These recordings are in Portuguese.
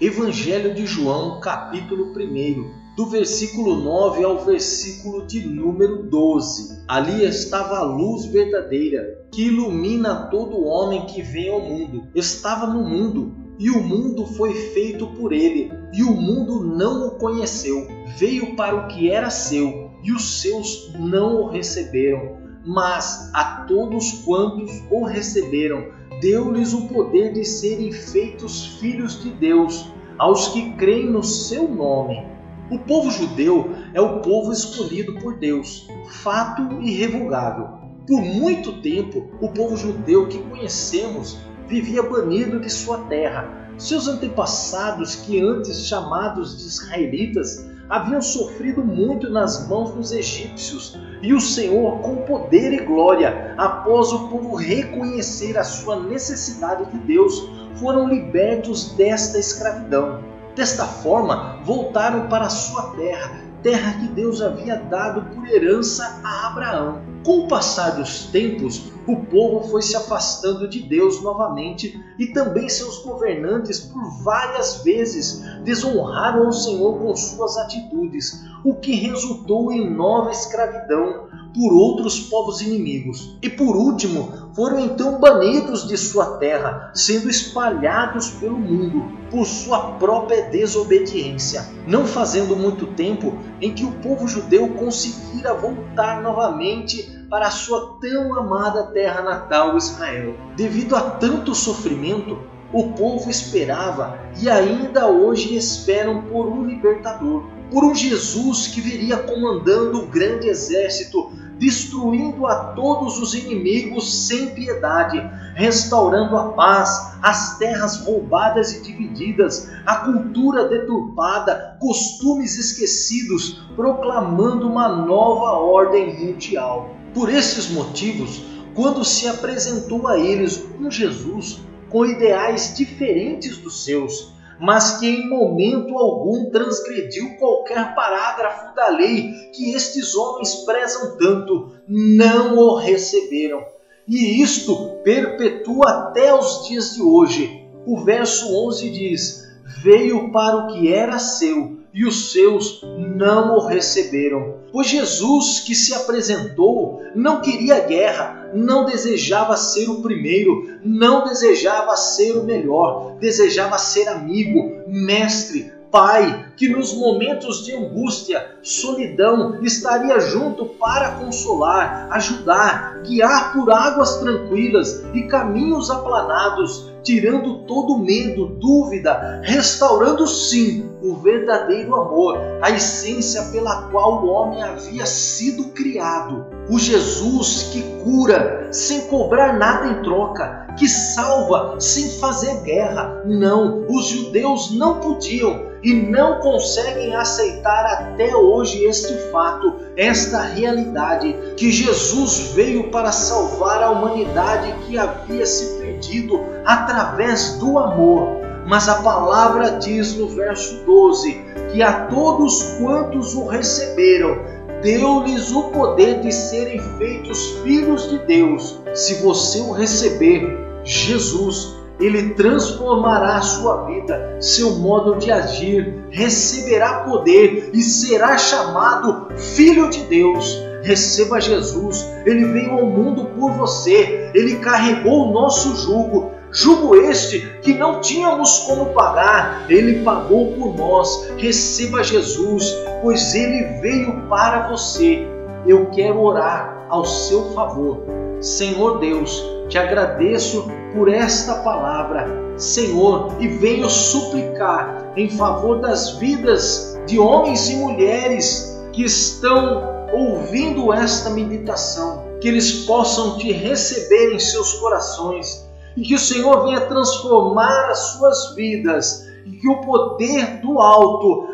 Evangelho de João, capítulo 1, do versículo 9 ao versículo de número 12. Ali estava a luz verdadeira, que ilumina todo homem que vem ao mundo. Estava no mundo, e o mundo foi feito por ele, e o mundo não o conheceu. Veio para o que era seu, e os seus não o receberam. Mas a todos quantos o receberam, deu-lhes o poder de serem feitos filhos de Deus, aos que creem no seu nome. O povo judeu é o povo escolhido por Deus, fato irrevogável. Por muito tempo, o povo judeu que conhecemos vivia banido de sua terra. Seus antepassados, que antes chamados de israelitas, haviam sofrido muito nas mãos dos egípcios, e o Senhor, com poder e glória, após o povo reconhecer a sua necessidade de Deus, foram libertos desta escravidão. Desta forma, voltaram para a sua terra, terra que Deus havia dado por herança a Abraão. Com o passar dos tempos, o povo foi se afastando de Deus novamente, e também seus governantes por várias vezes desonraram o Senhor com suas atitudes, o que resultou em nova escravidão por outros povos inimigos. E por último, foram então banidos de sua terra, sendo espalhados pelo mundo por sua própria desobediência. Não fazendo muito tempo em que o povo judeu conseguira voltar novamente para a sua tão amada terra natal, Israel. Devido a tanto sofrimento, o povo esperava e ainda hoje esperam por um libertador, por um Jesus que viria comandando um grande exército, destruindo a todos os inimigos sem piedade, restaurando a paz, as terras roubadas e divididas, a cultura deturpada, costumes esquecidos, proclamando uma nova ordem mundial. Por esses motivos, quando se apresentou a eles um Jesus com ideais diferentes dos seus, mas que em momento algum transgrediu qualquer parágrafo da lei que estes homens prezam tanto, não o receberam. E isto perpetua até os dias de hoje. O verso 11 diz: veio para o que era seu, e os seus não o receberam. Pois Jesus que se apresentou não queria guerra, não desejava ser o primeiro, não desejava ser o melhor, desejava ser amigo, mestre, pai, que nos momentos de angústia, solidão, estaria junto para consolar, ajudar, guiar por águas tranquilas e caminhos aplanados, tirando todo medo, dúvida, restaurando sim o verdadeiro amor, a essência pela qual o homem havia sido criado. O Jesus que cura sem cobrar nada em troca, que salva sem fazer guerra. Não, os judeus não podiam e não conseguem aceitar até hoje este fato, esta realidade, que Jesus veio para salvar a humanidade que havia se perdido através do amor. Mas a palavra diz no verso 12 que a todos quantos o receberam, deu-lhes o poder de serem feitos filhos de Deus. Se você o receber, Jesus, ele transformará a sua vida, seu modo de agir, receberá poder e será chamado Filho de Deus. Receba Jesus, ele veio ao mundo por você, ele carregou o nosso jugo. Jugo este que não tínhamos como pagar, ele pagou por nós. Receba Jesus, pois ele veio para você. Eu quero orar ao seu favor. Senhor Deus, te agradeço por esta palavra, Senhor, e venho suplicar em favor das vidas de homens e mulheres que estão ouvindo esta meditação, que eles possam te receber em seus corações, e que o Senhor venha transformar as suas vidas, e que o poder do alto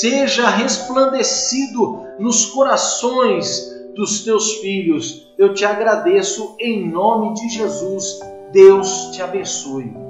seja resplandecido nos corações dos teus filhos. Eu te agradeço em nome de Jesus. Deus te abençoe.